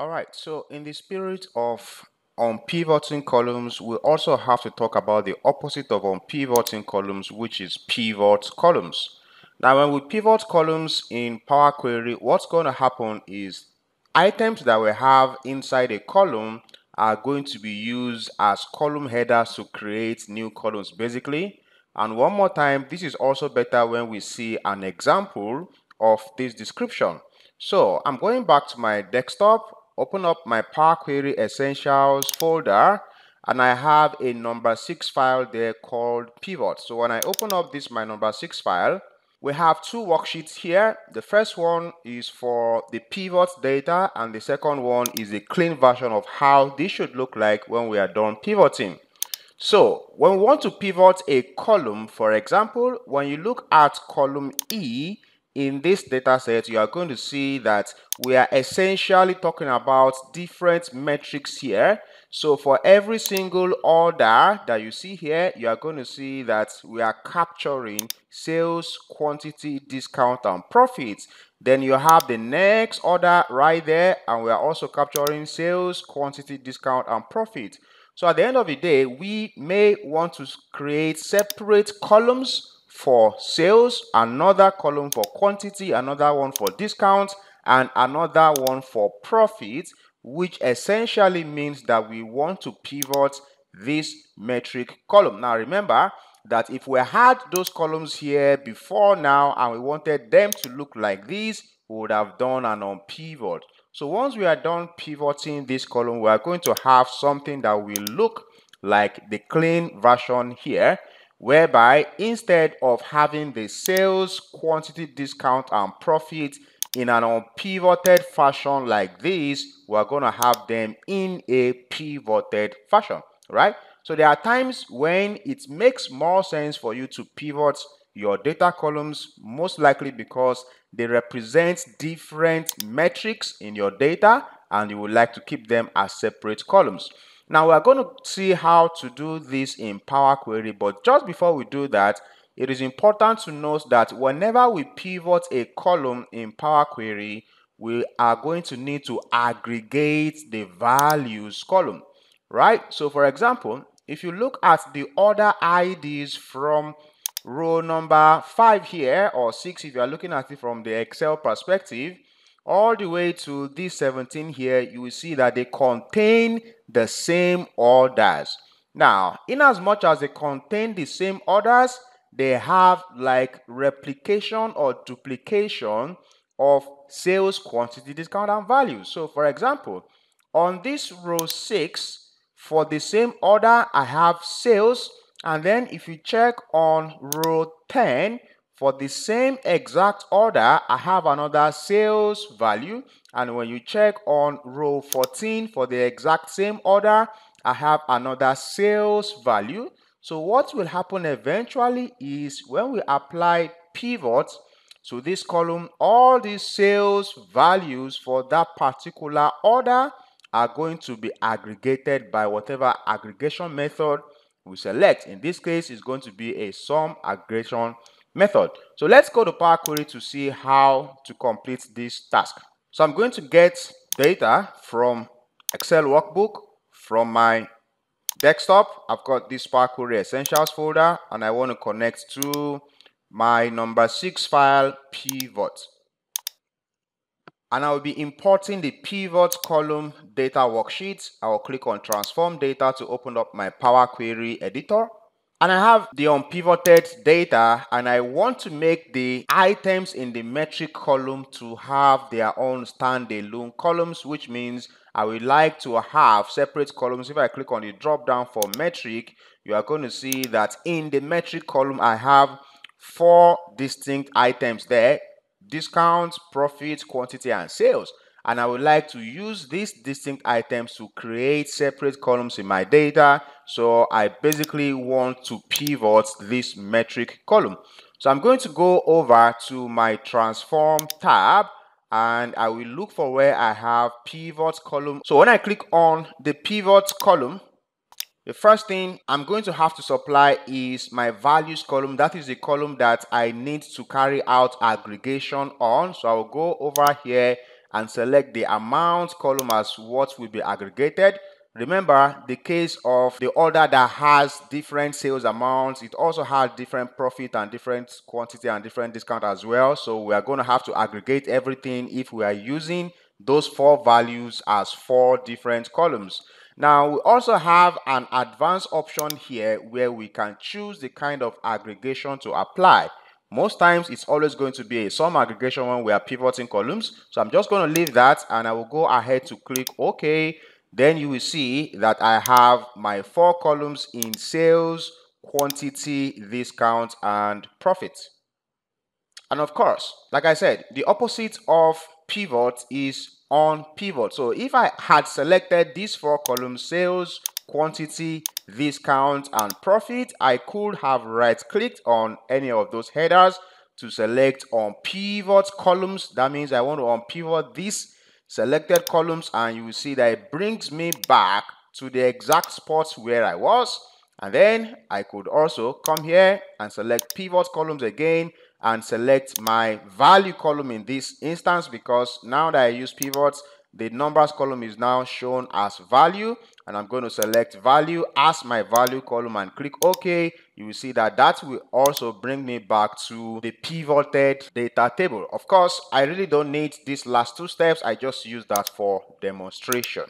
All right, so in the spirit of unpivoting columns, we also have to talk about the opposite of unpivoting columns, which is pivot columns. Now, when we pivot columns in Power Query, what's going to happen is items that we have inside a column are going to be used as column headers to create new columns, basically. And one more time, this is also better when we see an example of this description. So I'm going back to my desktop, open up my Power Query Essentials folder, and I have a number 6 file there called pivot. So when I open up this, my number 6 file, we have two worksheets here. The first one is for the pivot data, and the second one is a clean version of how this should look like when we are done pivoting. So when we want to pivot a column, for example, when you look at column E, in this data set, you are going to see that we are essentially talking about different metrics here. So for every single order that you see here, you are going to see that we are capturing sales, quantity, discount, and profits. Then you have the next order right there, and we are also capturing sales, quantity, discount, and profit. So at the end of the day, we may want to create separate columns for sales, another column for quantity, another one for discount, and another one for profit, which essentially means that we want to pivot this metric column. Now remember that if we had those columns here before now and we wanted them to look like this, we would have done an unpivot. So once we are done pivoting this column, we are going to have something that will look like the clean version here, whereby instead of having the sales, quantity, discount, and profit in an unpivoted fashion like this, we're going to have them in a pivoted fashion, right? So there are times when it makes more sense for you to pivot your data columns, most likely because they represent different metrics in your data and you would like to keep them as separate columns. Now we're going to see how to do this in Power Query, but just before we do that, it is important to note that whenever we pivot a column in Power Query, we are going to need to aggregate the values column, right? So for example, if you look at the order IDs from row number 5 here, or 6 if you are looking at it from the Excel perspective, all the way to this 17 here, you will see that they contain the same orders. Now, in as much as they contain the same orders, they have like replication or duplication of sales, quantity, discount, and value. So for example, on this row 6, for the same order, I have sales. And then if you check on row 10, for the same exact order, I have another sales value. And when you check on row 14, for the exact same order, I have another sales value. So what will happen eventually is when we apply pivot to this column, all these sales values for that particular order are going to be aggregated by whatever aggregation method we select. In this case, it's going to be a sum aggregation method. So let's go to Power Query to see how to complete this task. So I'm going to get data from Excel workbook from my desktop. I've got this Power Query Essentials folder, and I want to connect to my number 6 file pivot. And I will be importing the pivot column data worksheet. I will click on transform data to open up my Power Query editor. And I have the unpivoted data, and I want to make the items in the metric column to have their own standalone columns, which means I would like to have separate columns. If I click on the drop down for metric, you are going to see that in the metric column, I have 4 distinct items there: discounts, profits, quantity, and sales. And I would like to use these distinct items to create separate columns in my data. So I basically want to pivot this metric column. So I'm going to go over to my transform tab, and I will look for where I have pivot column. So when I click on the pivot column, the first thing I'm going to have to supply is my values column. That is the column that I need to carry out aggregation on. So I'll go over here and select the amount column as what will be aggregated. Remember the case of the order that has different sales amounts, it also has different profit and different quantity and different discount as well. So we are going to have to aggregate everything if we are using those four values as four different columns. Now we also have an advanced option here where we can choose the kind of aggregation to apply. Most times it's always going to be a sum aggregation when we are pivoting columns. So I'm just going to leave that and I will go ahead to click OK. Then you will see that I have my four columns in sales, quantity, discount, and profit. And of course, like I said, the opposite of pivot is unpivot. So if I had selected these four columns, sales, quantity, discount, and profit, I could have right-clicked on any of those headers to select unpivot columns. That means I want to unpivot these selected columns, and you will see that it brings me back to the exact spot where I was. And then I could also come here and select pivot columns again and select my value column in this instance, because now that I use pivots, the numbers column is now shown as value, and I'm going to select value as my value column and click OK. You will see that that will also bring me back to the pivoted data table. Of course, I really don't need these last two steps. I just use that for demonstration.